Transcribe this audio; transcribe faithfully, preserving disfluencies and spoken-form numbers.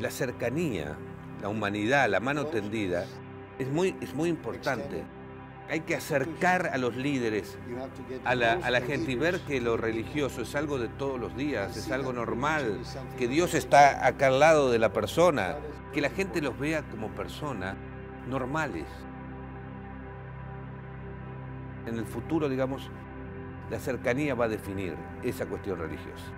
la cercanía, la humanidad, la mano tendida, es muy, es muy importante. Hay que acercar a los líderes, a la, a la gente, y ver que lo religioso es algo de todos los días, es algo normal, que Dios está acá al lado de la persona, que la gente los vea como personas normales. En el futuro, digamos, la cercanía va a definir esa cuestión religiosa.